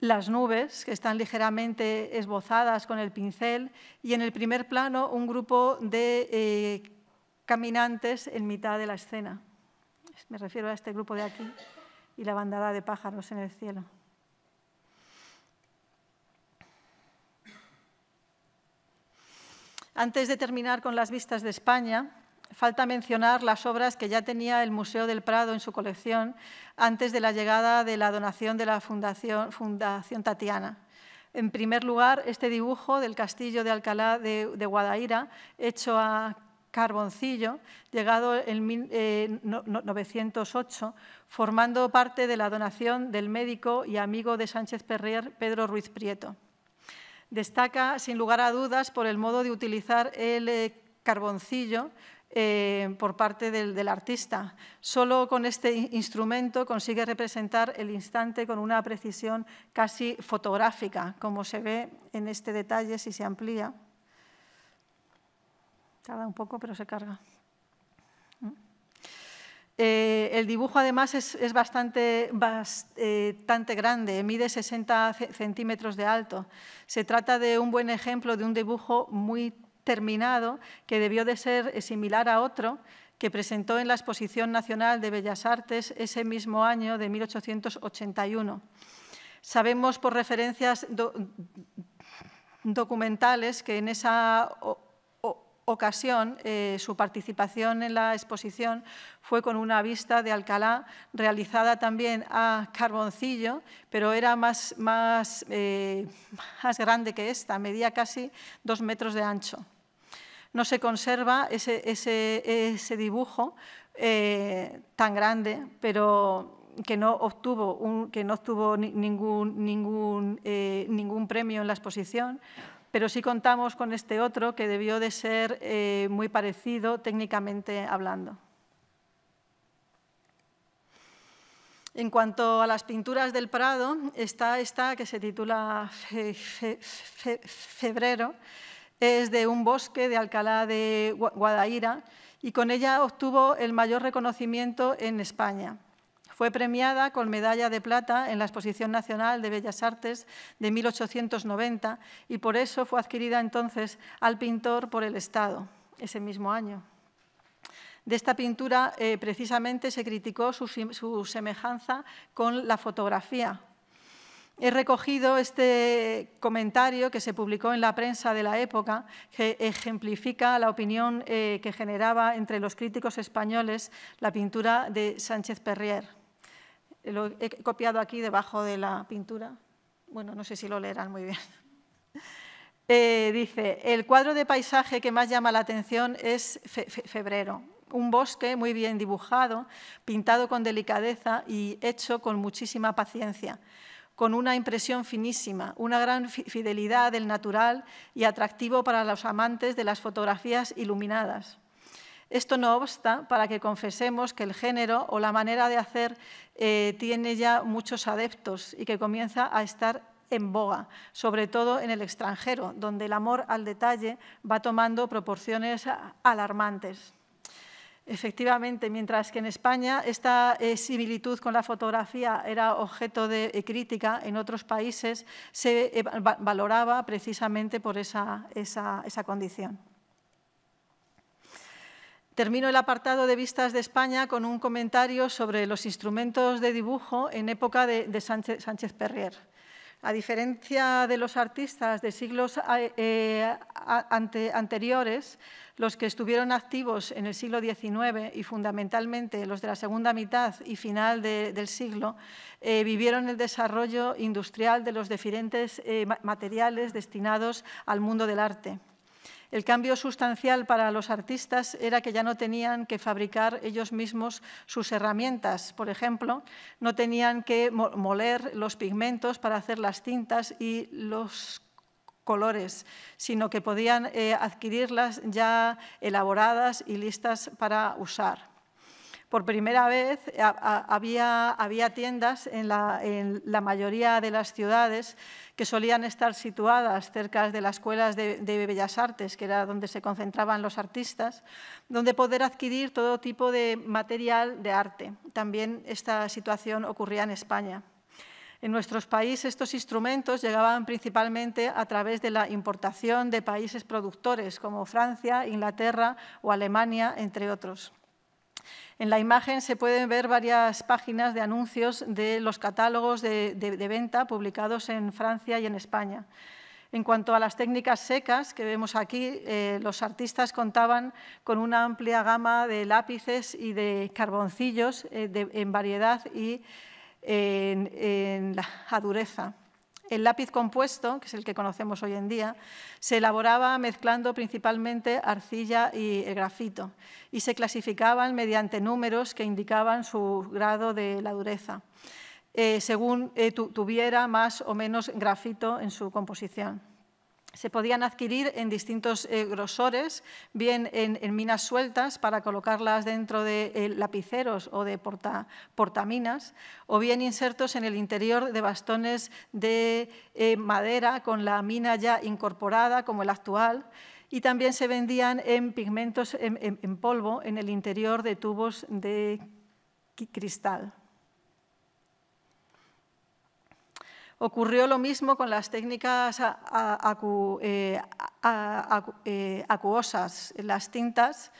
las nubes, que están ligeramente esbozadas con el pincel, y en el primer plano un grupo de eh, caminantes en mitad de la escena. Me refiero a este grupo de aquí y la bandada de pájaros en el cielo. Antes de terminar con las vistas de España, falta mencionar las obras que ya tenía el Museo del Prado en su colección antes de la llegada de la donación de la Fundación, Fundación Tatiana. En primer lugar, este dibujo del castillo de Alcalá de, de Guadaira, hecho a carboncillo, llegado en mil novecientos ocho, formando parte de la donación del médico y amigo de Sánchez Perrier, Pedro Ruiz Prieto. Destaca, sin lugar a dudas, por el modo de utilizar el eh, carboncillo eh, por parte del, del artista. Solo con este instrumento consigue representar el instante con una precisión casi fotográfica, como se ve en este detalle si se amplía. Tarda un poco, pero se carga. Eh, el dibujo, además, es, es bastante, bastante grande, mide sesenta centímetros de alto. Se trata de un buen ejemplo de un dibujo muy terminado que debió de ser similar a otro que presentó en la Exposición Nacional de Bellas Artes ese mismo año de mil ochocientos ochenta y uno. Sabemos por referencias do- documentales que en esa ocasión, eh, su participación en la exposición fue con una vista de Alcalá realizada también a carboncillo, pero era más, más, eh, más grande que esta, medía casi dos metros de ancho. No se conserva ese, ese, ese dibujo eh, tan grande, pero que no obtuvo, un, que no obtuvo ni, ningún, ningún, eh, ningún premio en la exposición, pero sí contamos con este otro que debió de ser eh, muy parecido técnicamente hablando. En cuanto a las pinturas del Prado, está esta que se titula Fe, Fe, Fe, Febrero, es de un bosque de Alcalá de Guadaira y con ella obtuvo el mayor reconocimiento en España. Fue premiada con medalla de plata en la Exposición Nacional de Bellas Artes de mil ochocientos noventa y por eso fue adquirida entonces al pintor por el Estado, ese mismo año. De esta pintura eh, precisamente se criticó su, su semejanza con la fotografía. He recogido este comentario que se publicó en la prensa de la época, que ejemplifica la opinión eh, que generaba entre los críticos españoles la pintura de Sánchez Perrier. Lo he copiado aquí debajo de la pintura. Bueno, no sé si lo leerán muy bien. Eh, dice, el cuadro de paisaje que más llama la atención es fe- fe- febrero. Un bosque muy bien dibujado, pintado con delicadeza y hecho con muchísima paciencia, con una impresión finísima, una gran fidelidad del natural y atractivo para los amantes de las fotografías iluminadas. Esto no obsta para que confesemos que el género o la manera de hacer eh, tiene ya muchos adeptos y que comienza a estar en boga, sobre todo en el extranjero, donde el amor al detalle va tomando proporciones alarmantes. Efectivamente, mientras que en España esta eh, similitud con la fotografía era objeto de eh, crítica, en otros países se eh, va, valoraba precisamente por esa, esa, esa condición. Termino el apartado de vistas de España con un comentario sobre los instrumentos de dibujo en época de, de Sánchez, Sánchez Perrier. A diferencia de los artistas de siglos eh, ante, anteriores, los que estuvieron activos en el siglo diecinueve y fundamentalmente los de la segunda mitad y final de, del siglo, eh, vivieron el desarrollo industrial de los diferentes eh, materiales destinados al mundo del arte. El cambio sustancial para los artistas era que ya no tenían que fabricar ellos mismos sus herramientas, por ejemplo, no tenían que moler los pigmentos para hacer las tintas y los colores, sino que podían eh, adquirirlas ya elaboradas y listas para usar. Por primera vez a, a, había, había tiendas en la, en la mayoría de las ciudades que solían estar situadas cerca de las escuelas de, de Bellas Artes, que era donde se concentraban los artistas, donde poder adquirir todo tipo de material de arte. También esta situación ocurría en España. En nuestros países estos instrumentos llegaban principalmente a través de la importación de países productores como Francia, Inglaterra o Alemania, entre otros. En la imagen se pueden ver varias páginas de anuncios de los catálogos de, de, de venta publicados en Francia y en España. En cuanto a las técnicas secas que vemos aquí, eh, los artistas contaban con una amplia gama de lápices y de carboncillos eh, de, en variedad y en, en la dureza. El lápiz compuesto, que es el que conocemos hoy en día, se elaboraba mezclando principalmente arcilla y el grafito y se clasificaban mediante números que indicaban su grado de la dureza, eh, según eh, tu, tuviera más o menos grafito en su composición. Se podían adquirir en distintos eh, grosores, bien en, en minas sueltas para colocarlas dentro de eh, lapiceros o de porta, portaminas, o bien insertos en el interior de bastones de eh, madera con la mina ya incorporada, como el actual, y también se vendían en pigmentos en, en, en polvo en el interior de tubos de cristal. Ocurrió lo mismo con las técnicas acu, eh, acu, eh, acuosas. Las tintas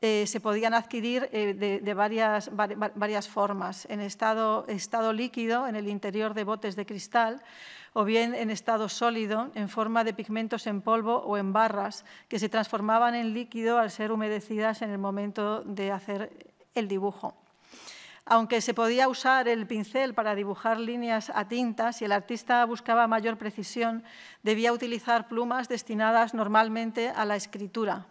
eh, se podían adquirir eh, de, de varias, varias formas, en estado, estado líquido, en el interior de botes de cristal, o bien en estado sólido, en forma de pigmentos en polvo o en barras, que se transformaban en líquido al ser humedecidas en el momento de hacer el dibujo. Aunque se podía usar el pincel para dibujar líneas a tinta, si el artista buscaba mayor precisión, debía utilizar plumas destinadas normalmente a la escritura.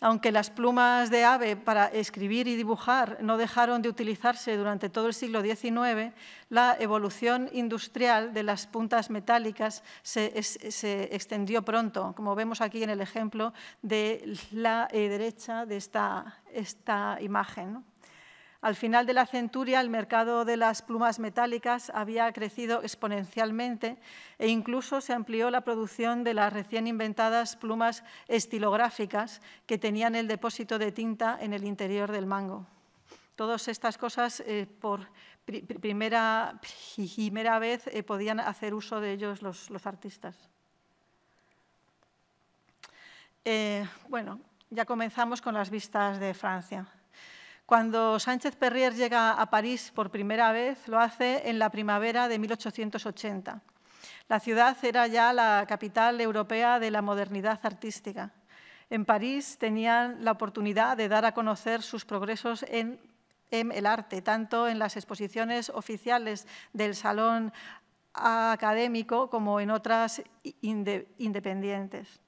Aunque las plumas de ave para escribir y dibujar no dejaron de utilizarse durante todo el siglo diecinueve, la evolución industrial de las puntas metálicas se, se extendió pronto, como vemos aquí en el ejemplo de la derecha de esta, esta imagen, ¿no? Al final de la centuria, el mercado de las plumas metálicas había crecido exponencialmente e incluso se amplió la producción de las recién inventadas plumas estilográficas que tenían el depósito de tinta en el interior del mango. Todas estas cosas, eh, por pri primera, primera vez, eh, podían hacer uso de ellos los, los artistas. Eh, bueno, ya comenzamos con las vistas de Francia. Cuando Sánchez Perrier llega a París por primera vez, lo hace en la primavera de mil ochocientos ochenta. La ciudad era ya la capital europea de la modernidad artística. En París tenían la oportunidad de dar a conocer sus progresos en, en el arte, tanto en las exposiciones oficiales del Salón Académico como en otras inde, independientes.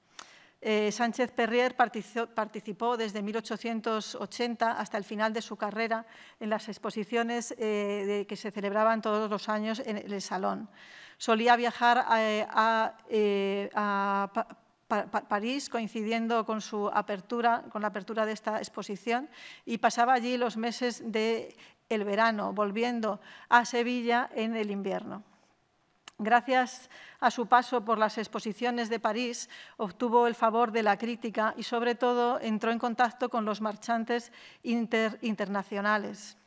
Eh, Sánchez Perrier participó desde mil ochocientos ochenta hasta el final de su carrera en las exposiciones eh, de, que se celebraban todos los años en el Salón. Solía viajar a, a, a, a Pa- pa- París, coincidiendo con su apertura, con la apertura de esta exposición, y pasaba allí los meses del verano, volviendo a Sevilla en el invierno. Gracias a su paso por las exposiciones de París, obtuvo el favor de la crítica y, sobre todo, entró en contacto con los marchantes inter internacionales.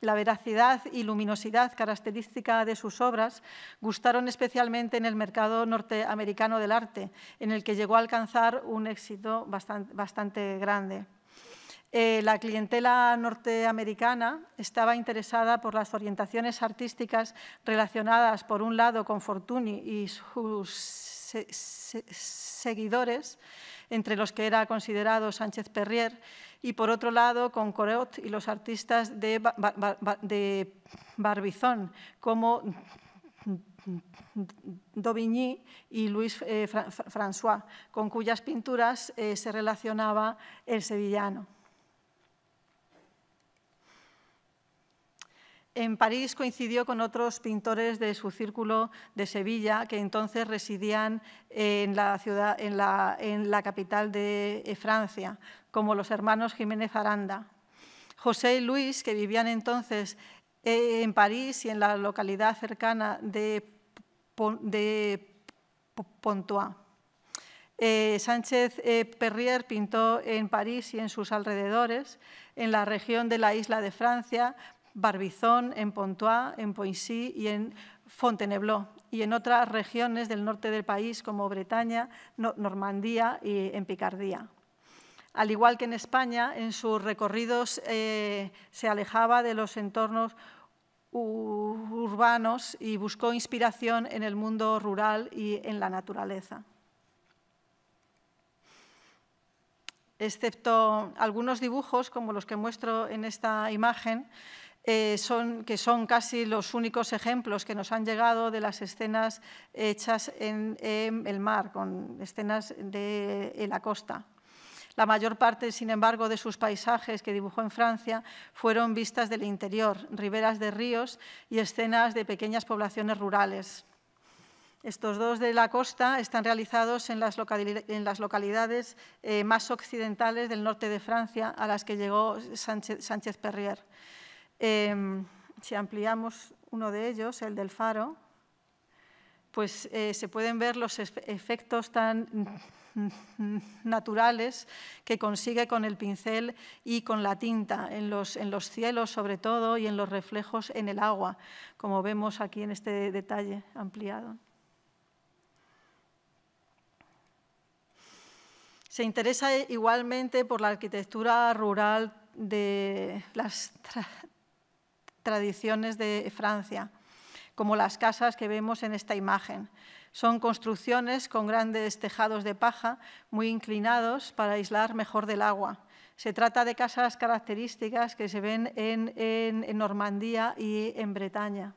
La veracidad y luminosidad característica de sus obras gustaron especialmente en el mercado norteamericano del arte, en el que llegó a alcanzar un éxito bastante, bastante grande. Eh, la clientela norteamericana estaba interesada por las orientaciones artísticas relacionadas, por un lado, con Fortuny y sus se se seguidores, entre los que era considerado Sánchez Perrier, y, por otro lado, con Corot y los artistas de, ba ba ba de Barbizon, como Daubigny y Luis eh, Fra François, con cuyas pinturas eh, se relacionaba el sevillano. En París coincidió con otros pintores de su círculo de Sevilla, que entonces residían en la, ciudad, en la, en la capital de Francia, como los hermanos Jiménez Aranda. José y Luis, que vivían entonces en París y en la localidad cercana de, de Pontoise. Eh, Sánchez eh, Perrier pintó en París y en sus alrededores, en la región de la isla de Francia, Barbizon, en Pontoise, en Poissy y en Fontainebleau, y en otras regiones del norte del país como Bretaña, Normandía y en Picardía. Al igual que en España, en sus recorridos eh, se alejaba de los entornos urbanos y buscó inspiración en el mundo rural y en la naturaleza. Excepto algunos dibujos, como los que muestro en esta imagen, eh, son, que son casi los únicos ejemplos que nos han llegado de las escenas hechas en, en el mar, con escenas de, de la costa. La mayor parte, sin embargo, de sus paisajes que dibujó en Francia fueron vistas del interior, riberas de ríos y escenas de pequeñas poblaciones rurales. Estos dos de la costa están realizados en las localidades más occidentales del norte de Francia a las que llegó Sánchez, Sánchez Perrier. Eh, si ampliamos uno de ellos, el del faro, pues eh, se pueden ver los efectos tan naturales que consigue con el pincel y con la tinta, en los, en los cielos sobre todo y en los reflejos en el agua, como vemos aquí en este detalle ampliado. Se interesa igualmente por la arquitectura rural de las tra- tradiciones de Francia, como las casas que vemos en esta imagen. Son construcciones con grandes tejados de paja, muy inclinados para aislar mejor del agua. Se trata de casas características que se ven en, en, en Normandía y en Bretaña.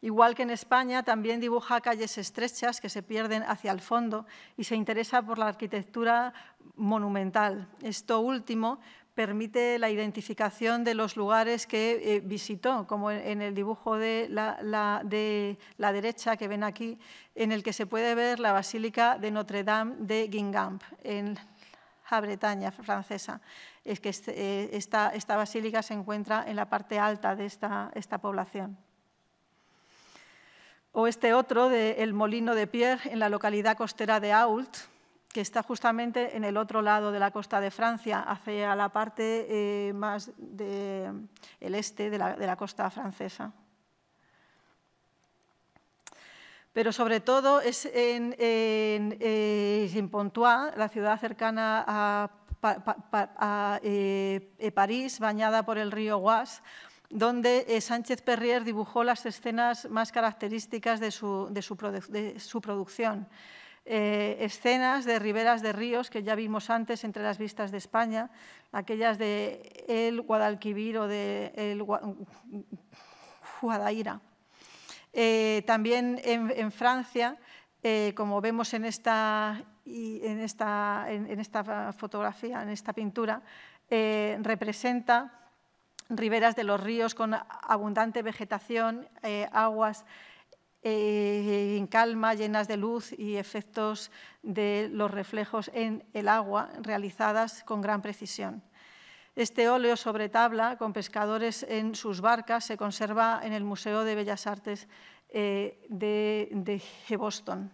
Igual que en España, también dibuja calles estrechas que se pierden hacia el fondo y se interesa por la arquitectura monumental. Esto último permite la identificación de los lugares que eh, visitó, como en el dibujo de la, la, de la derecha que ven aquí, en el que se puede ver la Basílica de Notre-Dame de Guingamp, en la Bretaña francesa. Es que este, esta, esta basílica se encuentra en la parte alta de esta, esta población. O este otro, de el Molino de Pierre, en la localidad costera de Ault, que está justamente en el otro lado de la costa de Francia, hacia la parte eh, más del este de la, de la costa francesa. Pero sobre todo es en, en, en Pontoise, la ciudad cercana a, a, a eh, París, bañada por el río Oise, donde eh, Sánchez Perrier dibujó las escenas más características de su, de su, produ de su producción. Eh, escenas de riberas de ríos que ya vimos antes entre las vistas de España, aquellas de el Guadalquivir o de el Guadaira. Eh, también en, en Francia, eh, como vemos en esta, en, esta, en esta fotografía, en esta pintura, eh, representa riberas de los ríos con abundante vegetación, eh, aguas Eh, en calma, llenas de luz y efectos de los reflejos en el agua realizadas con gran precisión. Este óleo sobre tabla con pescadores en sus barcas se conserva en el Museo de Bellas Artes eh, de, de Boston.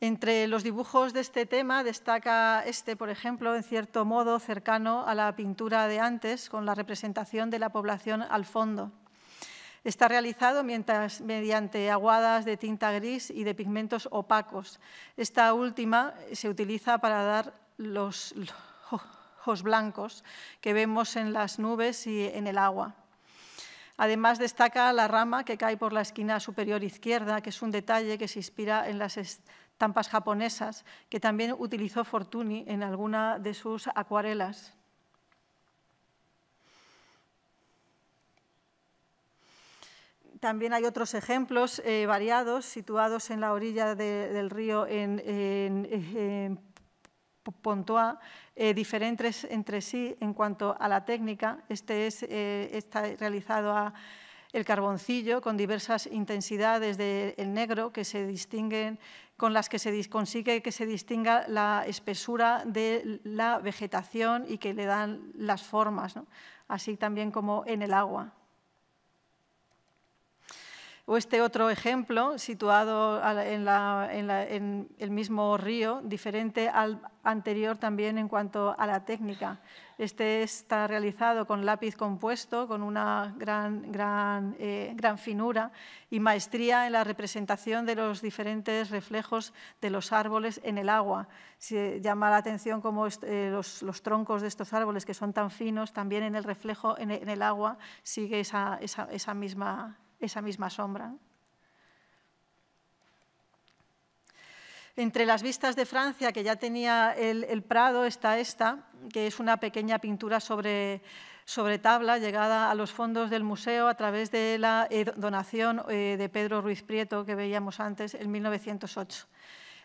Entre los dibujos de este tema destaca este, por ejemplo, en cierto modo cercano a la pintura de antes, con la representación de la población al fondo. Está realizado mientras, mediante aguadas de tinta gris y de pigmentos opacos. Esta última se utiliza para dar los ojos blancos que vemos en las nubes y en el agua. Además, destaca la rama que cae por la esquina superior izquierda, que es un detalle que se inspira en las estampas japonesas, que también utilizó Fortuny en alguna de sus acuarelas. También hay otros ejemplos eh, variados, situados en la orilla de, del río en, en, en Pontoise, eh, diferentes entre sí en cuanto a la técnica. Este es, eh, está realizado a el carboncillo con diversas intensidades del negro que se distinguen, con las que se consigue que se distinga la espesura de la vegetación y que le dan las formas, ¿no? Así también como en el agua. O este otro ejemplo, situado en, la, en, la, en el mismo río, diferente al anterior también en cuanto a la técnica. Este está realizado con lápiz compuesto, con una gran, gran, eh, gran finura y maestría en la representación de los diferentes reflejos de los árboles en el agua. Se llama la atención cómo eh, los, los troncos de estos árboles, que son tan finos, también en el reflejo en, en el agua sigue esa, esa, esa misma... esa misma sombra. Entre las vistas de Francia que ya tenía el, el Prado está esta, que es una pequeña pintura sobre, sobre tabla llegada a los fondos del museo a través de la eh, donación eh, de Pedro Ruiz Prieto que veíamos antes en mil novecientos ocho.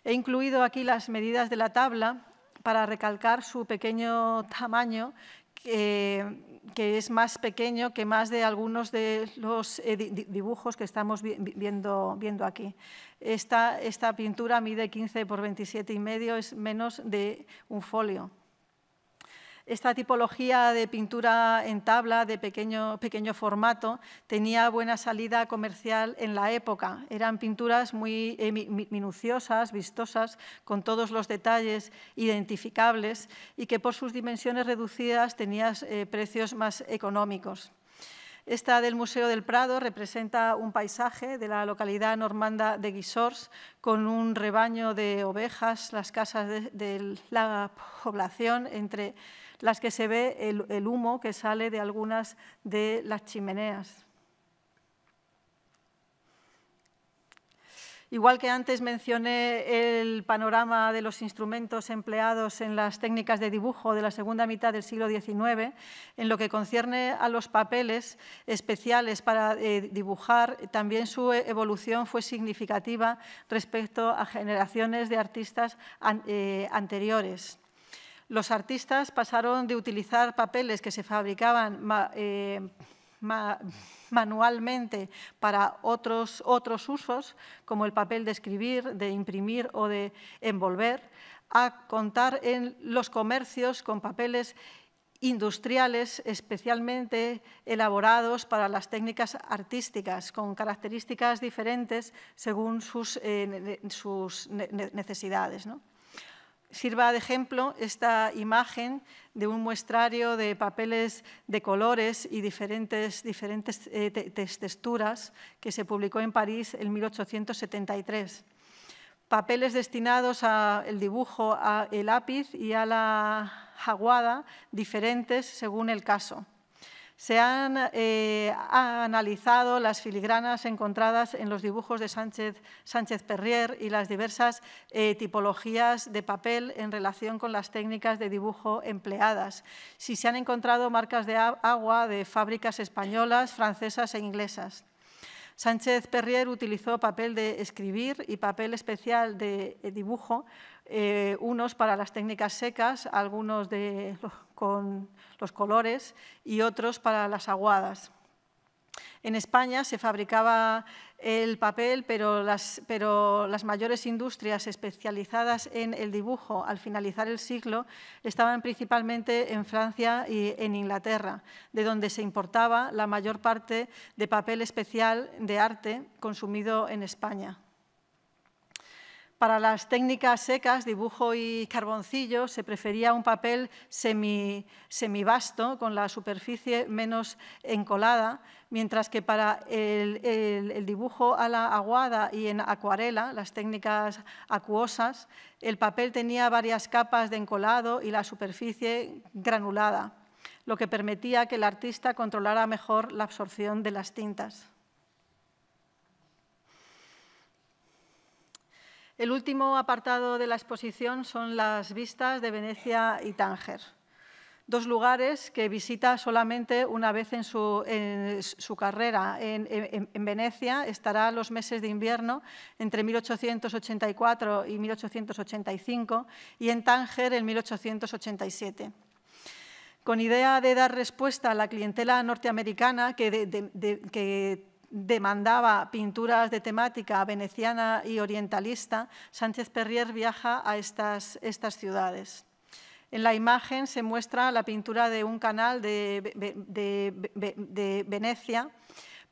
He incluido aquí las medidas de la tabla para recalcar su pequeño tamaño, que, que es más pequeño que más de algunos de los eh, di, dibujos que estamos vi, viendo, viendo aquí. Esta, esta pintura mide quince por veintisiete y medio, es menos de un folio. Esta tipología de pintura en tabla de pequeño, pequeño formato tenía buena salida comercial en la época. Eran pinturas muy eh, minuciosas, vistosas, con todos los detalles identificables y que por sus dimensiones reducidas tenían eh, precios más económicos. Esta del Museo del Prado representa un paisaje de la localidad normanda de Gisors con un rebaño de ovejas, las casas de, de la población, entre las que se ve el, el humo que sale de algunas de las chimeneas. Igual que antes mencioné el panorama de los instrumentos empleados en las técnicas de dibujo de la segunda mitad del siglo diecinueve, en lo que concierne a los papeles especiales para eh, dibujar, también su evolución fue significativa respecto a generaciones de artistas an, eh, anteriores. Los artistas pasaron de utilizar papeles que se fabricaban ma, eh, manualmente para otros, otros usos, como el papel de escribir, de imprimir o de envolver, a contar en los comercios con papeles industriales especialmente elaborados para las técnicas artísticas, con características diferentes según sus, eh, sus necesidades, ¿no? Sirva de ejemplo esta imagen de un muestrario de papeles de colores y diferentes, diferentes eh, te, texturas que se publicó en París en mil ochocientos setenta y tres. Papeles destinados al dibujo, al lápiz y a la aguada, diferentes según el caso. Se han eh, ha analizado las filigranas encontradas en los dibujos de Sánchez, Sánchez Perrier y las diversas eh, tipologías de papel en relación con las técnicas de dibujo empleadas. Si se han encontrado marcas de agua de fábricas españolas, francesas e inglesas. Sánchez Perrier utilizó papel de escribir y papel especial de dibujo, eh, unos para las técnicas secas, algunos de, con los colores y otros para las aguadas. En España se fabricaba el papel, pero las, pero las mayores industrias especializadas en el dibujo al finalizar el siglo estaban principalmente en Francia y en Inglaterra, de donde se importaba la mayor parte de papel especial de arte consumido en España. Para las técnicas secas, dibujo y carboncillo, se prefería un papel semi, semivasto, con la superficie menos encolada, mientras que para el, el, el dibujo a la aguada y en acuarela, las técnicas acuosas, el papel tenía varias capas de encolado y la superficie granulada, lo que permitía que el artista controlara mejor la absorción de las tintas. El último apartado de la exposición son las vistas de Venecia y Tánger, dos lugares que visita solamente una vez en su, en su carrera. En, en, en Venecia estará los meses de invierno entre mil ochocientos ochenta y cuatro y mil ochocientos ochenta y cinco y en Tánger en mil ochocientos ochenta y siete. Con idea de dar respuesta a la clientela norteamericana que, de, de, de, que demandaba pinturas de temática veneciana y orientalista, Sánchez Perrier viaja a estas, estas ciudades. En la imagen se muestra la pintura de un canal de, de, de, de Venecia,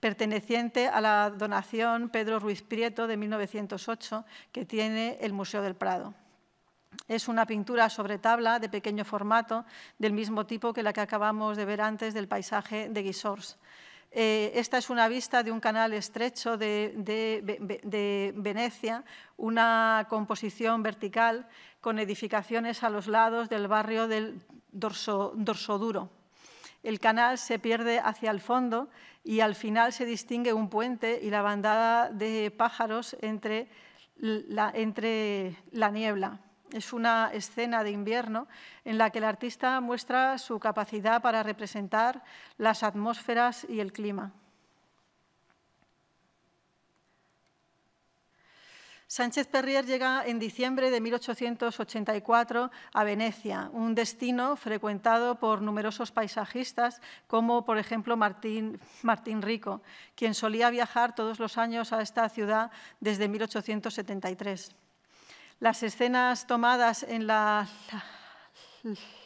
perteneciente a la donación Pedro Ruiz Prieto de mil novecientos ocho que tiene el Museo del Prado. Es una pintura sobre tabla de pequeño formato, del mismo tipo que la que acabamos de ver antes del paisaje de Guisors. Eh, esta es una vista de un canal estrecho de, de, de Venecia, una composición vertical con edificaciones a los lados del barrio del Dorso, Dorsoduro. El canal se pierde hacia el fondo y al final se distingue un puente y la bandada de pájaros entre la, entre la niebla. Es una escena de invierno en la que el artista muestra su capacidad para representar las atmósferas y el clima. Sánchez Perrier llega en diciembre de mil ochocientos ochenta y cuatro a Venecia, un destino frecuentado por numerosos paisajistas, como por ejemplo Martín, Martín Rico, quien solía viajar todos los años a esta ciudad desde mil ochocientos setenta y tres. Las escenas tomadas en la, la,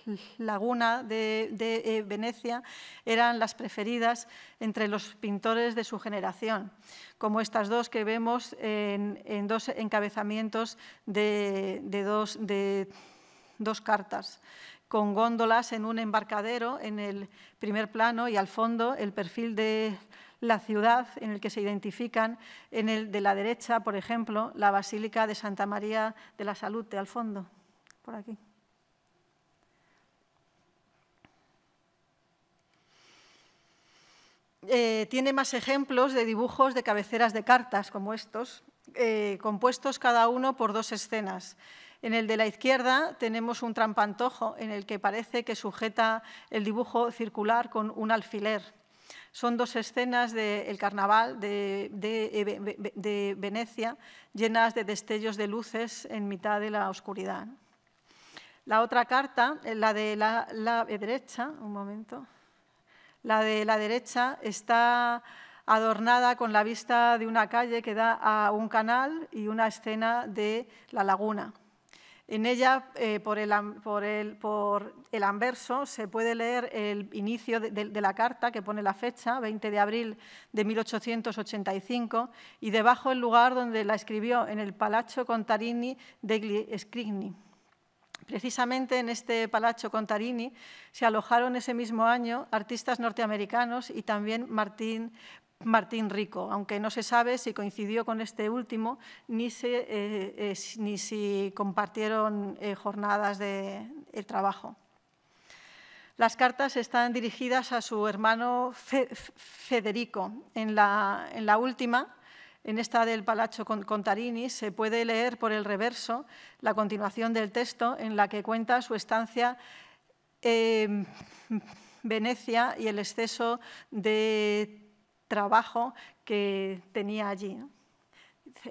la laguna de, de eh, Venecia eran las preferidas entre los pintores de su generación, como estas dos que vemos en, en dos encabezamientos de, de, dos, de dos cartas, con góndolas en un embarcadero en el primer plano y al fondo el perfil de la ciudad en el que se identifican, en el de la derecha, por ejemplo, la Basílica de Santa María de la Salud, al fondo, por aquí. Eh, tiene más ejemplos de dibujos de cabeceras de cartas, como estos, eh, compuestos cada uno por dos escenas. En el de la izquierda tenemos un trampantojo en el que parece que sujeta el dibujo circular con un alfiler. Son dos escenas del carnaval de, de, de Venecia, llenas de destellos de luces en mitad de la oscuridad. La otra carta, la de la, la derecha, un momento, la de la derecha está adornada con la vista de una calle que da a un canal y una escena de la laguna. En ella, eh, por, el, por, el, por el anverso, se puede leer el inicio de, de, de la carta, que pone la fecha, veinte de abril de mil ochocientos ochenta y cinco, y debajo el lugar donde la escribió, en el Palacio Contarini degli Scrigni. Precisamente en este Palacio Contarini se alojaron ese mismo año artistas norteamericanos y también Martín, Martín Rico, aunque no se sabe si coincidió con este último ni, se, eh, eh, ni si compartieron eh, jornadas de, de trabajo. Las cartas están dirigidas a su hermano Fe, Federico. En la, en la última, en esta del Palacio Contarini, se puede leer por el reverso la continuación del texto en la que cuenta su estancia en eh, Venecia y el exceso de trabajo que tenía allí.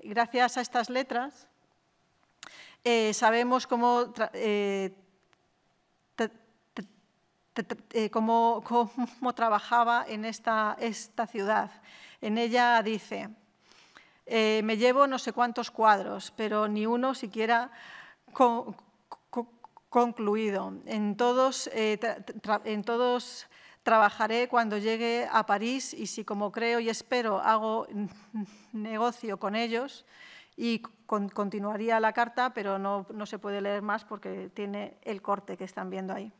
Gracias a estas letras eh, sabemos cómo, tra eh, tra tra eh, cómo, cómo trabajaba en esta, esta ciudad. En ella dice, eh, me llevo no sé cuántos cuadros, pero ni uno siquiera co co concluido. En todos, eh, en todos trabajaré cuando llegue a París y si, como creo y espero, hago negocio con ellos. Y con, continuaría la carta, pero no, no se puede leer más porque tiene el corte que están viendo ahí.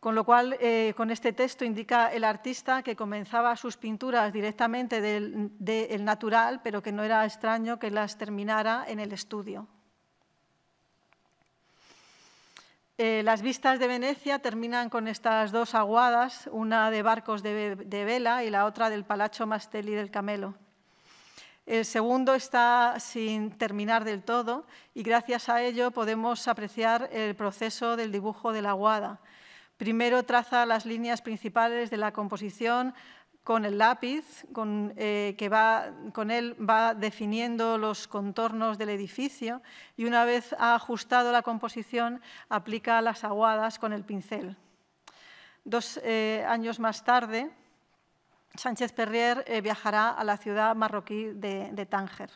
Con lo cual, eh, con este texto indica el artista que comenzaba sus pinturas directamente del, del natural, pero que no era extraño que las terminara en el estudio. Eh, las vistas de Venecia terminan con estas dos aguadas, una de barcos de, de vela y la otra del Palacio Mastelli del Camelo. El segundo está sin terminar del todo y gracias a ello podemos apreciar el proceso del dibujo de la aguada. Primero traza las líneas principales de la composición con el lápiz, con, eh, que va, con él va definiendo los contornos del edificio y una vez ha ajustado la composición, aplica las aguadas con el pincel. Dos eh, años más tarde, Sánchez Perrier eh, viajará a la ciudad marroquí de, de Tánger.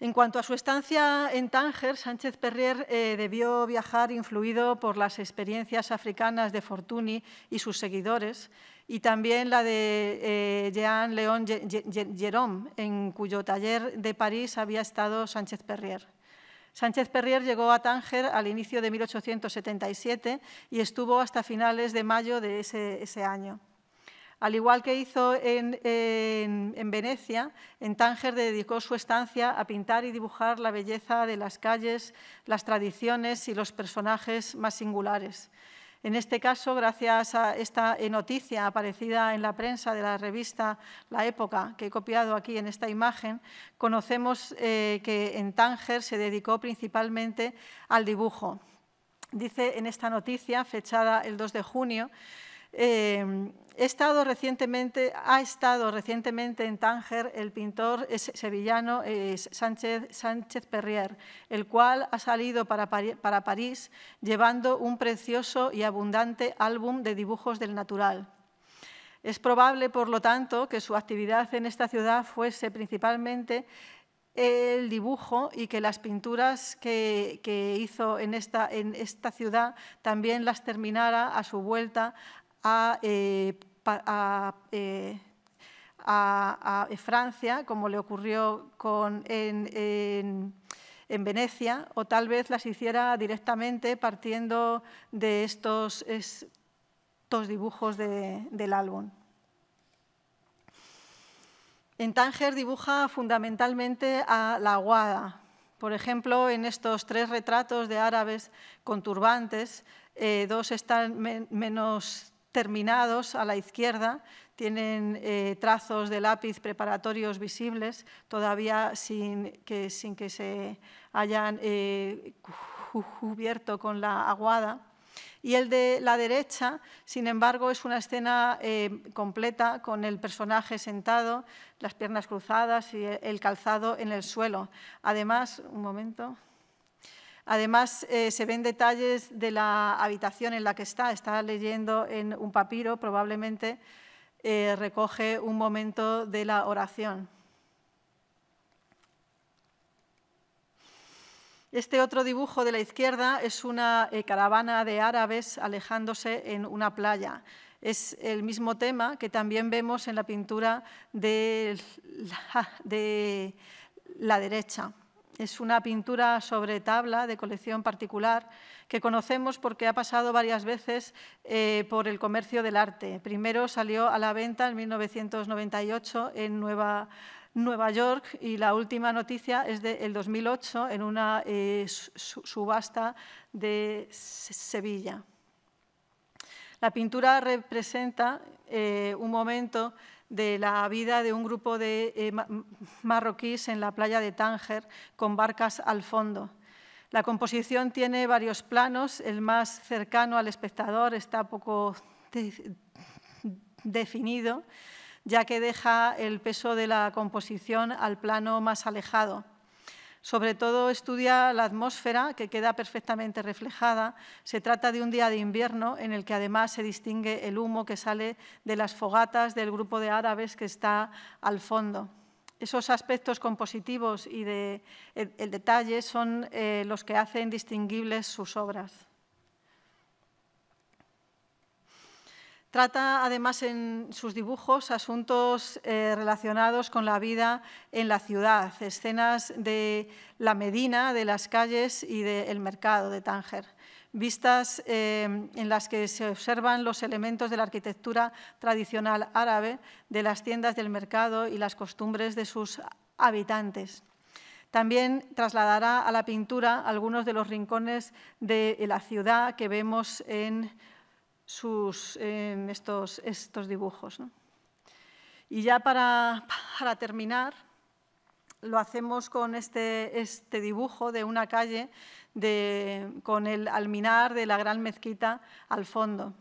En cuanto a su estancia en Tánger, Sánchez Perrier eh, debió viajar influido por las experiencias africanas de Fortuny y sus seguidores y también la de eh, Jean Léon Jérôme, en cuyo taller de París había estado Sánchez Perrier. Sánchez Perrier llegó a Tánger al inicio de mil ochocientos setenta y siete y estuvo hasta finales de mayo de ese, ese año. Al igual que hizo en, en, en Venecia, en Tánger dedicó su estancia a pintar y dibujar la belleza de las calles, las tradiciones y los personajes más singulares. En este caso, gracias a esta noticia aparecida en la prensa de la revista La Época, que he copiado aquí en esta imagen, conocemos eh, que en Tánger se dedicó principalmente al dibujo. Dice en esta noticia, fechada el dos de junio, eh, he estado recientemente, ha estado recientemente en Tánger el pintor sevillano eh, Sánchez, Sánchez Perrier, el cual ha salido para, para París llevando un precioso y abundante álbum de dibujos del natural. Es probable, por lo tanto, que su actividad en esta ciudad fuese principalmente el dibujo y que las pinturas que, que hizo en esta, en esta ciudad también las terminara a su vuelta A, eh, a, eh, a, a Francia, como le ocurrió con, en, en, en Venecia, o tal vez las hiciera directamente partiendo de estos, estos dibujos de, del álbum. En Tánger dibuja fundamentalmente a la aguada. Por ejemplo, en estos tres retratos de árabes con turbantes, eh, dos están men menos terminados a la izquierda, tienen eh, trazos de lápiz preparatorios visibles, todavía sin que, sin que se hayan eh, cubierto con la aguada. Y el de la derecha, sin embargo, es una escena eh, completa con el personaje sentado, las piernas cruzadas y el calzado en el suelo. Además, un momento... Además, eh, se ven detalles de la habitación en la que está. Está leyendo en un papiro, probablemente eh, recoge un momento de la oración. Este otro dibujo de la izquierda es una eh, caravana de árabes alejándose en una playa. Es el mismo tema que también vemos en la pintura de la, de la derecha. Es una pintura sobre tabla de colección particular que conocemos porque ha pasado varias veces eh, por el comercio del arte. Primero salió a la venta en mil novecientos noventa y ocho en Nueva, Nueva York y la última noticia es del dos mil ocho en una eh, subasta de Sevilla. La pintura representa eh, un momento de la vida de un grupo de eh, marroquíes en la playa de Tánger, con barcas al fondo. La composición tiene varios planos, el más cercano al espectador está poco de- definido, ya que deja el peso de la composición al plano más alejado. Sobre todo estudia la atmósfera, que queda perfectamente reflejada. Se trata de un día de invierno en el que además se distingue el humo que sale de las fogatas del grupo de árabes que está al fondo. Esos aspectos compositivos y de, el, el detalle son eh, los que hacen distinguibles sus obras. Trata además en sus dibujos asuntos eh, relacionados con la vida en la ciudad, escenas de la Medina, de las calles y del mercado de Tánger, vistas eh, en las que se observan los elementos de la arquitectura tradicional árabe, de las tiendas del mercado y las costumbres de sus habitantes. También trasladará a la pintura algunos de los rincones de la ciudad que vemos en Sus, en estos, estos dibujos, ¿no? Y ya para, para terminar, lo hacemos con este, este dibujo de una calle de, con el alminar de la gran mezquita al fondo.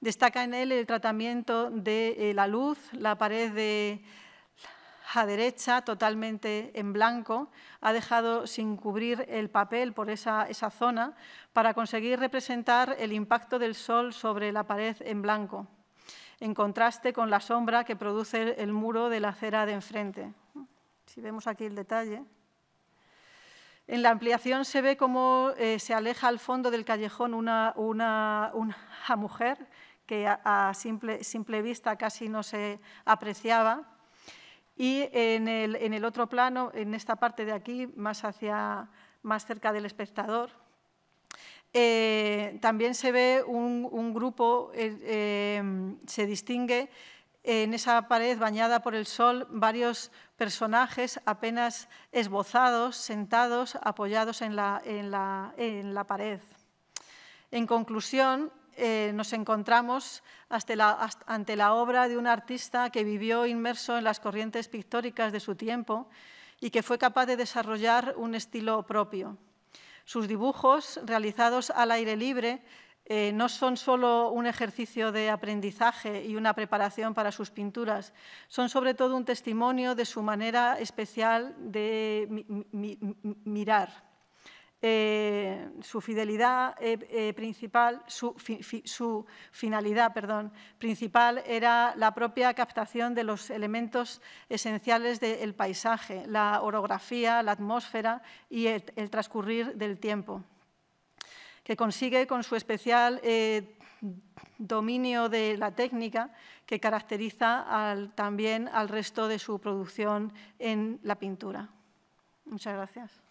Destaca en él el tratamiento de eh, la luz, la pared de a derecha, totalmente en blanco, ha dejado sin cubrir el papel por esa, esa zona para conseguir representar el impacto del sol sobre la pared en blanco, en contraste con la sombra que produce el muro de la acera de enfrente. Si vemos aquí el detalle. En la ampliación se ve cómo eh, se aleja al fondo del callejón una, una, una mujer que a simple, simple vista casi no se apreciaba. Y en el, en el otro plano, en esta parte de aquí, más, hacia, más cerca del espectador, eh, también se ve un, un grupo, eh, eh, se distingue en esa pared bañada por el sol varios personajes apenas esbozados, sentados, apoyados en la, en la, en la pared. En conclusión, eh, nos encontramos hasta la, hasta, ante la obra de un artista que vivió inmerso en las corrientes pictóricas de su tiempo y que fue capaz de desarrollar un estilo propio. Sus dibujos, realizados al aire libre, Eh, no son solo un ejercicio de aprendizaje y una preparación para sus pinturas, son sobre todo un testimonio de su manera especial de mi, mi, mirar. Eh, su fidelidad eh, eh, principal, su, fi, fi, su finalidad perdón, principal era la propia captación de los elementos esenciales del paisaje, la orografía, la atmósfera y el, el transcurrir del tiempo, que consigue con su especial eh, dominio de la técnica que caracteriza al, también al resto de su producción en la pintura. Muchas gracias.